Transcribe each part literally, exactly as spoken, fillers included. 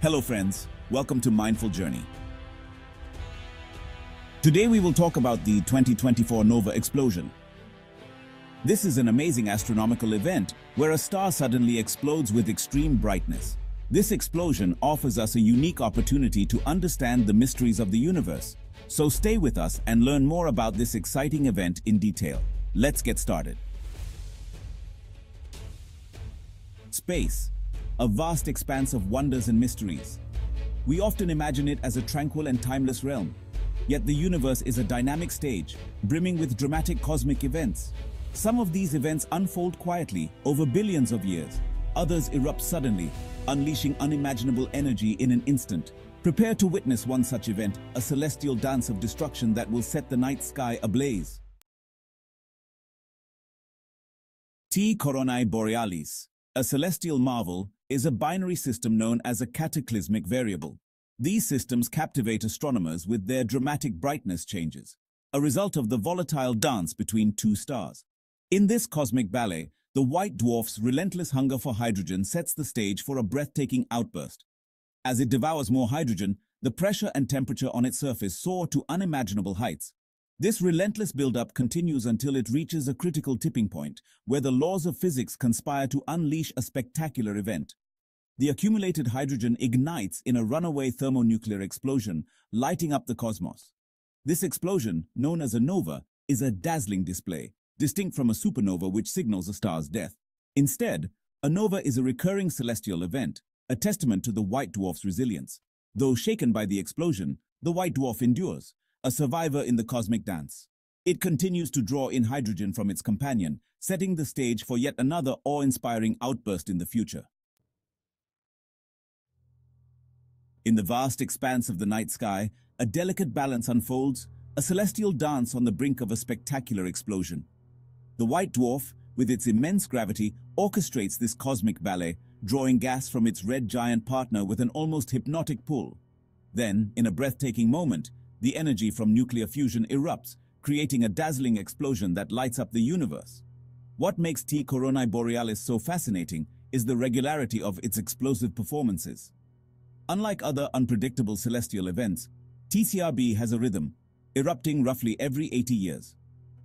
Hello friends, welcome to Mindful Journey. Today we will talk about the twenty twenty-four nova explosion. This is an amazing astronomical event where a star suddenly explodes with extreme brightness. This explosion offers us a unique opportunity to understand the mysteries of the universe. So stay with us and learn more about this exciting event in detail. Let's get started. Space. A vast expanse of wonders and mysteries. We often imagine it as a tranquil and timeless realm. Yet the universe is a dynamic stage, brimming with dramatic cosmic events. Some of these events unfold quietly over billions of years. Others erupt suddenly, unleashing unimaginable energy in an instant. Prepare to witness one such event, a celestial dance of destruction that will set the night sky ablaze. T Coronae Borealis, a celestial marvel, is a binary system known as a cataclysmic variable. These systems captivate astronomers with their dramatic brightness changes, a result of the volatile dance between two stars. In this cosmic ballet, the white dwarf's relentless hunger for hydrogen sets the stage for a breathtaking outburst. As it devours more hydrogen, the pressure and temperature on its surface soar to unimaginable heights. This relentless buildup continues until it reaches a critical tipping point, where the laws of physics conspire to unleash a spectacular event. The accumulated hydrogen ignites in a runaway thermonuclear explosion, lighting up the cosmos. This explosion, known as a nova, is a dazzling display, distinct from a supernova which signals a star's death. Instead, a nova is a recurring celestial event, a testament to the white dwarf's resilience. Though shaken by the explosion, the white dwarf endures, a survivor in the cosmic dance. It continues to draw in hydrogen from its companion, setting the stage for yet another awe-inspiring outburst in the future. In the vast expanse of the night sky, a delicate balance unfolds, a celestial dance on the brink of a spectacular explosion. The white dwarf, with its immense gravity, orchestrates this cosmic ballet, drawing gas from its red giant partner with an almost hypnotic pull. Then, in a breathtaking moment, the energy from nuclear fusion erupts, creating a dazzling explosion that lights up the universe. What makes T Coronae Borealis so fascinating is the regularity of its explosive performances. Unlike other unpredictable celestial events, T C R B has a rhythm, erupting roughly every eighty years.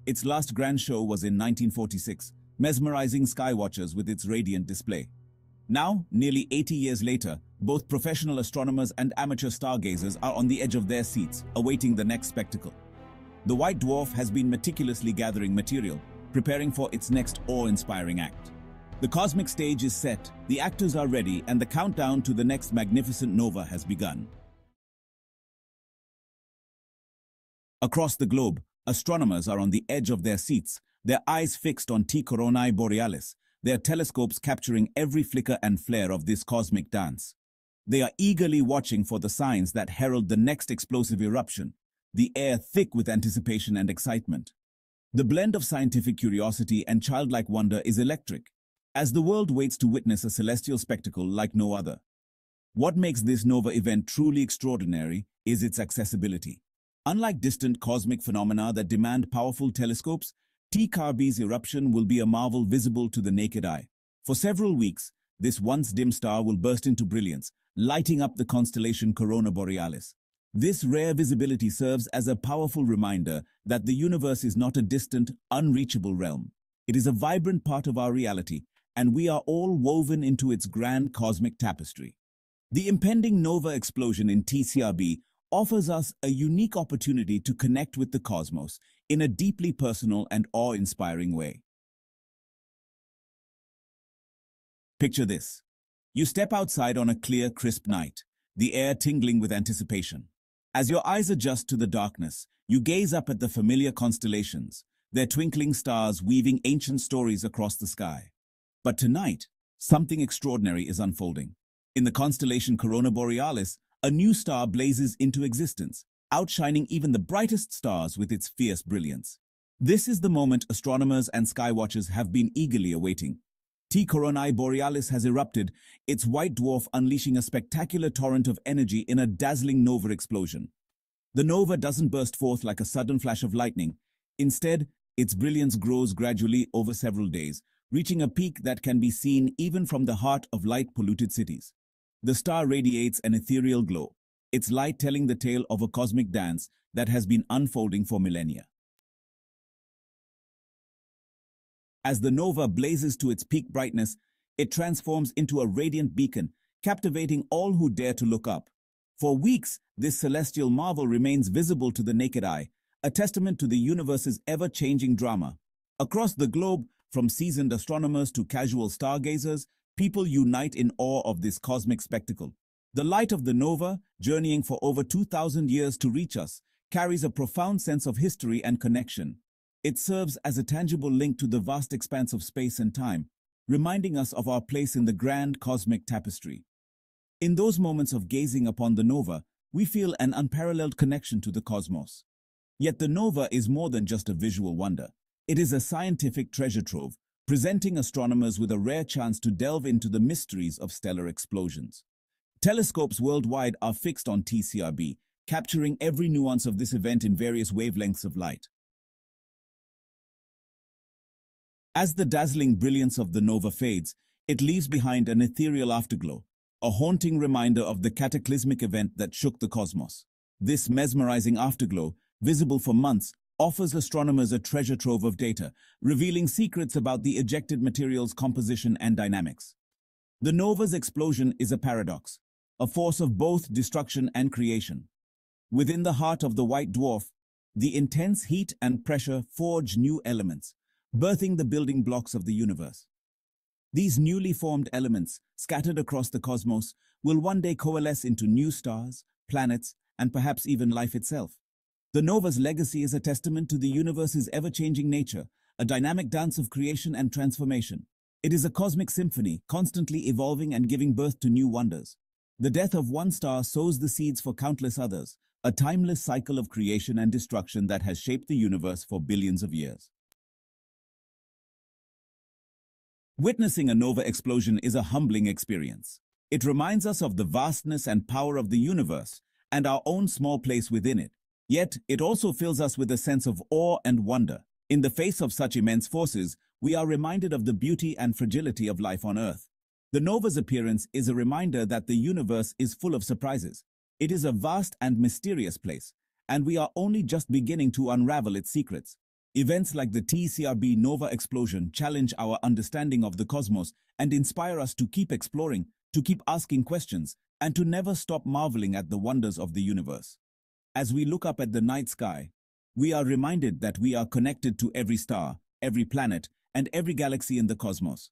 Its last grand show was in nineteen forty-six, mesmerizing skywatchers with its radiant display. Now, nearly eighty years later, both professional astronomers and amateur stargazers are on the edge of their seats, awaiting the next spectacle. The white dwarf has been meticulously gathering material, preparing for its next awe-inspiring act. The cosmic stage is set, the actors are ready, and the countdown to the next magnificent nova has begun. Across the globe, astronomers are on the edge of their seats, their eyes fixed on T Coronae Borealis, their telescopes capturing every flicker and flare of this cosmic dance. They are eagerly watching for the signs that herald the next explosive eruption, the air thick with anticipation and excitement. The blend of scientific curiosity and childlike wonder is electric, as the world waits to witness a celestial spectacle like no other. What makes this nova event truly extraordinary is its accessibility. Unlike distant cosmic phenomena that demand powerful telescopes, T Coronae's eruption will be a marvel visible to the naked eye. For several weeks, this once dim star will burst into brilliance, lighting up the constellation Coronae Borealis. This rare visibility serves as a powerful reminder that the universe is not a distant, unreachable realm. It is a vibrant part of our reality, and we are all woven into its grand cosmic tapestry. The impending nova explosion in T C R B offers us a unique opportunity to connect with the cosmos in a deeply personal and awe-inspiring way. Picture this. You step outside on a clear, crisp night, the air tingling with anticipation. As your eyes adjust to the darkness, you gaze up at the familiar constellations, their twinkling stars weaving ancient stories across the sky. But tonight, something extraordinary is unfolding. In the constellation Coronae Borealis, a new star blazes into existence, outshining even the brightest stars with its fierce brilliance. This is the moment astronomers and skywatchers have been eagerly awaiting. T Coronae Borealis has erupted, its white dwarf unleashing a spectacular torrent of energy in a dazzling nova explosion. The nova doesn't burst forth like a sudden flash of lightning. Instead, its brilliance grows gradually over several days, reaching a peak that can be seen even from the heart of light-polluted cities. The star radiates an ethereal glow, its light telling the tale of a cosmic dance that has been unfolding for millennia. As the nova blazes to its peak brightness, it transforms into a radiant beacon, captivating all who dare to look up. For weeks, this celestial marvel remains visible to the naked eye, a testament to the universe's ever-changing drama. Across the globe, from seasoned astronomers to casual stargazers, people unite in awe of this cosmic spectacle. The light of the nova, journeying for over two thousand years to reach us, carries a profound sense of history and connection. It serves as a tangible link to the vast expanse of space and time, reminding us of our place in the grand cosmic tapestry. In those moments of gazing upon the nova, we feel an unparalleled connection to the cosmos. Yet the nova is more than just a visual wonder. It is a scientific treasure trove, presenting astronomers with a rare chance to delve into the mysteries of stellar explosions. Telescopes worldwide are fixed on T C R B, capturing every nuance of this event in various wavelengths of light. As the dazzling brilliance of the nova fades, it leaves behind an ethereal afterglow, a haunting reminder of the cataclysmic event that shook the cosmos. This mesmerizing afterglow, visible for months, offers astronomers a treasure trove of data, revealing secrets about the ejected material's composition and dynamics. The nova's explosion is a paradox, a force of both destruction and creation. Within the heart of the white dwarf, the intense heat and pressure forge new elements, birthing the building blocks of the universe. These newly formed elements, scattered across the cosmos, will one day coalesce into new stars, planets, and perhaps even life itself. The nova's legacy is a testament to the universe's ever-changing nature, a dynamic dance of creation and transformation. It is a cosmic symphony, constantly evolving and giving birth to new wonders. The death of one star sows the seeds for countless others, a timeless cycle of creation and destruction that has shaped the universe for billions of years. Witnessing a nova explosion is a humbling experience. It reminds us of the vastness and power of the universe and our own small place within it. Yet, it also fills us with a sense of awe and wonder. In the face of such immense forces, we are reminded of the beauty and fragility of life on Earth. The nova's appearance is a reminder that the universe is full of surprises. It is a vast and mysterious place, and we are only just beginning to unravel its secrets. Events like the T C R B nova explosion challenge our understanding of the cosmos and inspire us to keep exploring, to keep asking questions, and to never stop marveling at the wonders of the universe. As we look up at the night sky, we are reminded that we are connected to every star, every planet, and every galaxy in the cosmos.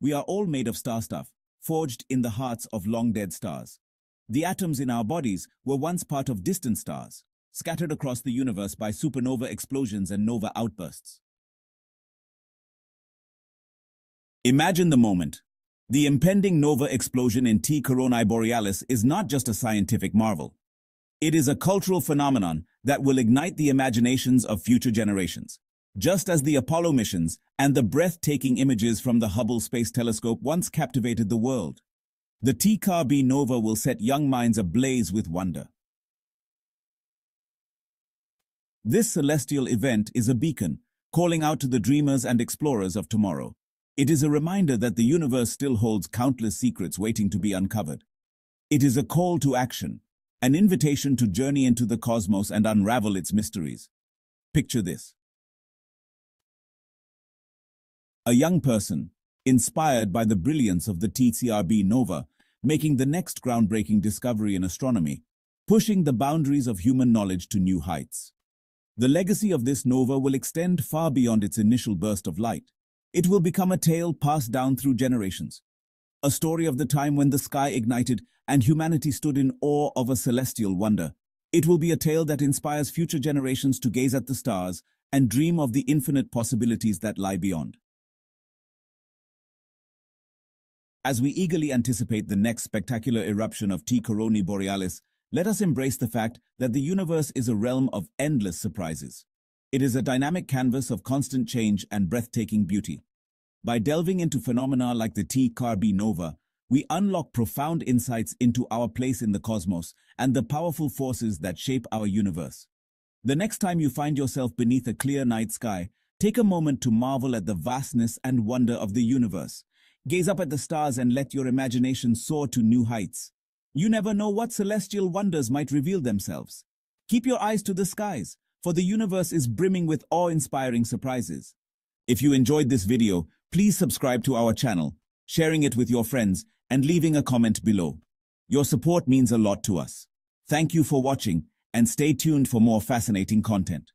We are all made of star stuff, forged in the hearts of long-dead stars. The atoms in our bodies were once part of distant stars, scattered across the universe by supernova explosions and nova outbursts. Imagine the moment. The impending nova explosion in T Coronae Borealis is not just a scientific marvel. It is a cultural phenomenon that will ignite the imaginations of future generations. Just as the Apollo missions and the breathtaking images from the Hubble Space Telescope once captivated the world, the T C R B nova will set young minds ablaze with wonder. This celestial event is a beacon, calling out to the dreamers and explorers of tomorrow. It is a reminder that the universe still holds countless secrets waiting to be uncovered. It is a call to action, an invitation to journey into the cosmos and unravel its mysteries. Picture this. A young person, inspired by the brilliance of the T C R B nova, making the next groundbreaking discovery in astronomy, pushing the boundaries of human knowledge to new heights. The legacy of this nova will extend far beyond its initial burst of light. It will become a tale passed down through generations, a story of the time when the sky ignited and humanity stood in awe of a celestial wonder. It will be a tale that inspires future generations to gaze at the stars and dream of the infinite possibilities that lie beyond. As we eagerly anticipate the next spectacular eruption of T Coronae Borealis, let us embrace the fact that the universe is a realm of endless surprises. It is a dynamic canvas of constant change and breathtaking beauty. By delving into phenomena like the T C R B nova, we unlock profound insights into our place in the cosmos and the powerful forces that shape our universe. The next time you find yourself beneath a clear night sky, take a moment to marvel at the vastness and wonder of the universe. Gaze up at the stars and let your imagination soar to new heights. You never know what celestial wonders might reveal themselves. Keep your eyes to the skies, for the universe is brimming with awe-inspiring surprises. If you enjoyed this video, please subscribe to our channel, sharing it with your friends, and leaving a comment below. Your support means a lot to us. Thank you for watching, and stay tuned for more fascinating content.